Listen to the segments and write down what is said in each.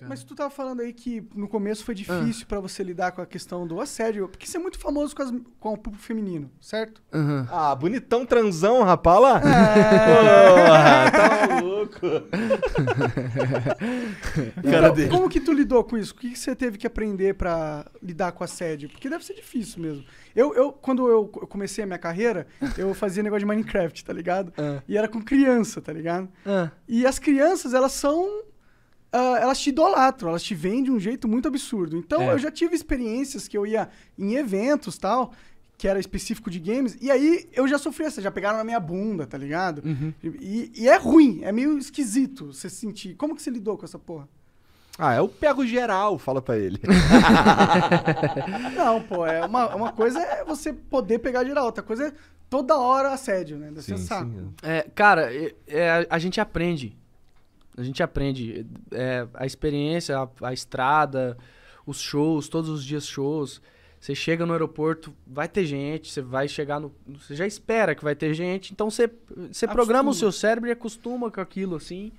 Mas tu tava falando aí que no começo foi difícil pra você lidar com a questão do assédio, porque você é muito famoso com o público feminino, certo? Uhum. Ah, bonitão, transão, rapaz, lá. É. Tá louco. Então, como que tu lidou com isso? O que você teve que aprender pra lidar com assédio? Porque deve ser difícil mesmo. Quando eu comecei a minha carreira, eu fazia negócio de Minecraft, tá ligado? E era com criança, tá ligado? E as crianças, elas são... elas te idolatram, elas te vendem de um jeito muito absurdo. Então, eu já tive experiências que eu ia em eventos, tal, que era específico de games, e aí eu já sofri essa, já pegaram na minha bunda, tá ligado? Uhum. E é ruim, é meio esquisito você sentir. Como que você lidou com essa porra? Ah, eu pego geral, fala pra ele. Não, pô, uma coisa é você poder pegar geral, outra coisa é toda hora assédio, né? Deve ser saco. Cara, a gente aprende. A gente aprende a experiência, a estrada, os shows, todos os dias shows. Você chega no aeroporto, vai ter gente, você vai chegar no... Você já espera que vai ter gente, então você programa o seu cérebro e acostuma com aquilo, assim,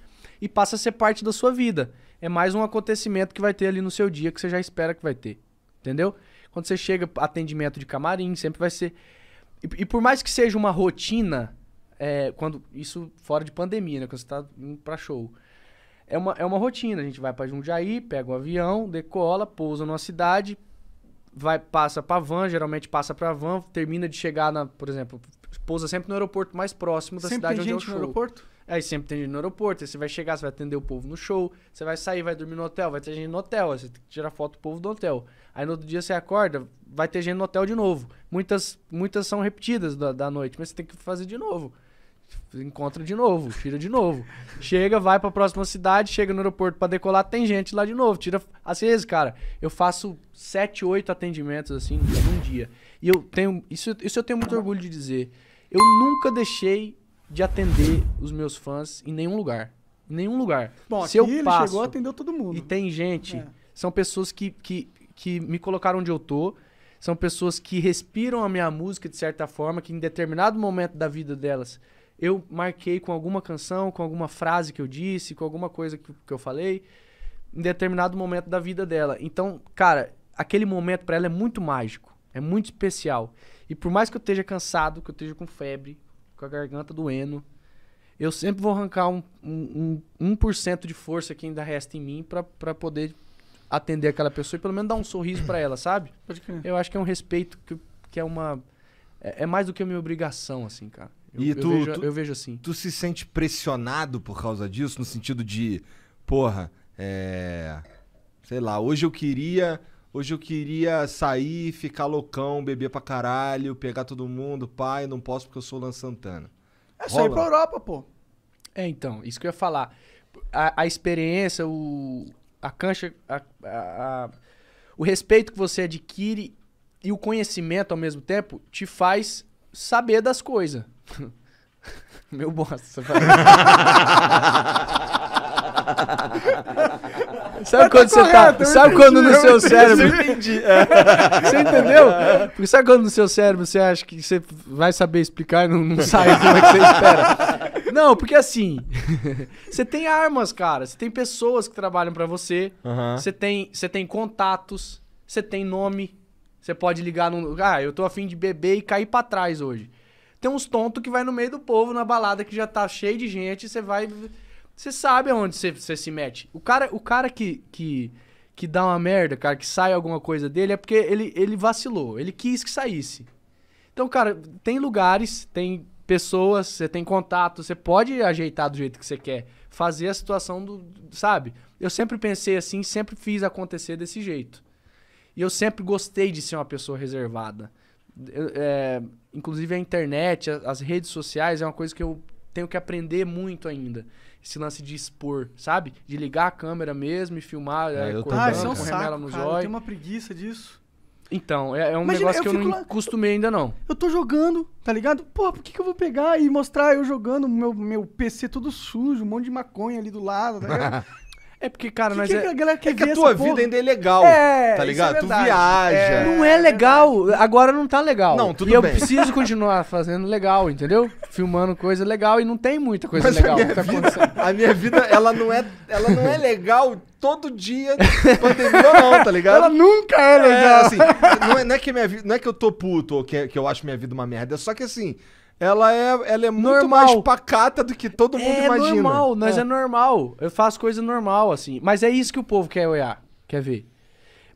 e passa a ser parte da sua vida. É mais um acontecimento que vai ter ali no seu dia, que você já espera que vai ter, entendeu? Quando você chega, atendimento de camarim, sempre vai ser... E por mais que seja uma rotina... quando isso fora de pandemia, né? Quando você tá indo pra show. É uma rotina. A gente vai pra Jundiaí, pega um avião, decola, pousa numa cidade, passa pra van, geralmente passa pra van, termina de chegar na... Por exemplo, pousa sempre no aeroporto mais próximo da cidade onde é o show. Sempre tem gente no aeroporto? Aí sempre tem gente no aeroporto. Aí você vai chegar, você vai atender o povo no show, você vai sair, vai dormir no hotel, vai ter gente no hotel. Aí você tem que tirar foto do povo do hotel. Aí no outro dia você acorda, vai ter gente no hotel de novo. Muitas são repetidas da noite, mas você tem que fazer de novo. Encontra de novo, tira de novo. Chega, vai pra próxima cidade, chega no aeroporto pra decolar, tem gente lá de novo. Tira. Às vezes, cara, eu faço 7, 8 atendimentos assim num dia. E eu tenho. Isso eu tenho muito orgulho de dizer. Eu nunca deixei de atender os meus fãs em nenhum lugar. Em nenhum lugar. Bom, se eu passo, ele chegou, atendeu todo mundo. E tem gente. São pessoas que me colocaram onde eu tô. São pessoas que respiram a minha música de certa forma, que em determinado momento da vida delas. Eu marquei com alguma canção, com alguma frase que eu disse, com alguma coisa que eu falei, em determinado momento da vida dela. Então, cara, aquele momento pra ela é muito mágico, é muito especial. E por mais que eu esteja cansado, que eu esteja com febre, com a garganta doendo, eu sempre vou arrancar 1% de força que ainda resta em mim pra poder atender aquela pessoa e pelo menos dar um sorriso pra ela, sabe? Eu acho que é um respeito, que é uma... É mais do que a minha obrigação, assim, cara. Eu vejo assim. Tu se sente pressionado por causa disso? No sentido de, porra, sei lá, hoje eu queria sair, ficar loucão, beber pra caralho, pegar todo mundo, pai, não posso porque eu sou Luan Santana. É só ir pra Europa, pô. Então, isso que eu ia falar. A experiência, a cancha, o respeito que você adquire e o conhecimento ao mesmo tempo te faz saber das coisas. Meu bosta. Sabe quando você tá... Sabe quando no seu cérebro... Você entendeu? Porque sabe quando no seu cérebro você acha que você vai saber explicar e não sai como é que você espera? Não, porque assim... Você tem armas, cara. Você tem pessoas que trabalham pra você. Uhum. Você tem contatos. Você tem nome. Você pode ligar num... Ah, eu tô afim de beber e cair pra trás hoje. Tem uns tontos que vai no meio do povo, na balada que já tá cheio de gente, você vai... Você sabe aonde você se mete. O cara que dá uma merda, cara, que sai alguma coisa dele, é porque ele vacilou, ele quis que saísse. Então, cara, tem lugares, tem pessoas, você tem contato, você pode ajeitar do jeito que você quer, fazer a situação do... Sabe? Eu sempre pensei assim, sempre fiz acontecer desse jeito. E eu sempre gostei de ser uma pessoa reservada. Inclusive a internet, as redes sociais é uma coisa que eu tenho que aprender muito ainda. Esse lance de expor, sabe? De ligar a câmera mesmo e filmar, acordando, com remela no zóio. Eu tenho uma preguiça disso. Então, é um negócio que eu não acostumei ainda não. Eu tô jogando, tá ligado? Pô, por que eu vou pegar e mostrar eu jogando, meu PC todo sujo, um monte de maconha ali do lado, tá ligado? É porque, cara, nós é... que a tua vida ainda é legal, tá ligado? Tu viaja. Não é legal. Agora não tá legal. Não, tudo bem. E eu preciso continuar fazendo legal, entendeu? Filmando coisa legal e não tem muita coisa legal que tá acontecendo. A minha vida, ela não é legal todo dia, pandemia ou não, tá ligado? Ela nunca é legal. Assim, não é que minha vida, não é que eu tô puto ou que eu acho minha vida uma merda, é só que assim... Ela é muito mais pacata do que todo mundo imagina. É normal, mas é normal. Eu faço coisa normal, assim. Mas é isso que o povo quer olhar, quer ver.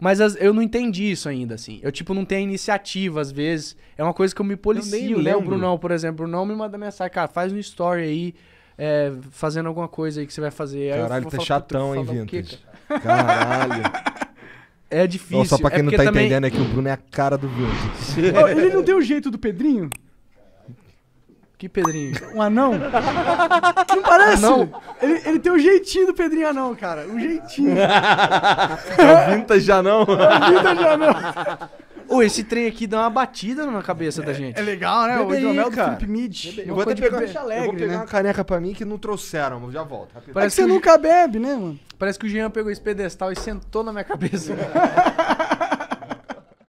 Mas eu não entendi isso ainda, assim. Eu, tipo, não tenho iniciativa, às vezes. É uma coisa que eu me policio, né? O Brunão, por exemplo. O Brunão me manda mensagem, cara, faz um story aí, fazendo alguma coisa aí que você vai fazer. Caralho, tá chatão, hein, Vintage? Caralho. É difícil. Só pra quem não tá entendendo, é que o Bruno é a cara do Vintage. Ele não tem o jeito do Pedrinho? Que Pedrinho? Um anão? Não parece? Anão? Ele tem um jeitinho do Pedrinho anão, cara. Um jeitinho. É o vintage anão. É o vintage anão. Ô, esse trem aqui dá uma batida na cabeça da gente. É legal, né? Bebe o hidromel do Felipe Mid. Eu vou até pegar, uma caneca pra mim que não trouxeram. Eu já volto. Rapidinho. Parece que você nunca bebe, né, mano? Parece que o Jean pegou esse pedestal e sentou na minha cabeça.